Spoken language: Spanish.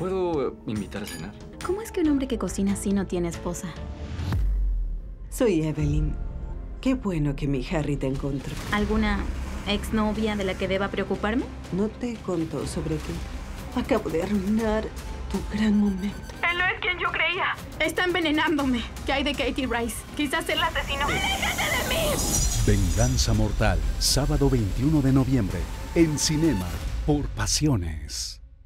¿Puedo invitar a cenar? ¿Cómo es que un hombre que cocina así no tiene esposa? Soy Evelyn. Qué bueno que mi Harry te encontró. ¿Alguna exnovia de la que deba preocuparme? No te contó sobre ti. Acabo de arruinar tu gran momento. Él no es quien yo creía. Está envenenándome. ¿Qué hay de Katie Rice? Quizás él la asesinó. ¡Aléjate de mí! Venganza Mortal, sábado 21 de noviembre, en Cinema por Pasiones.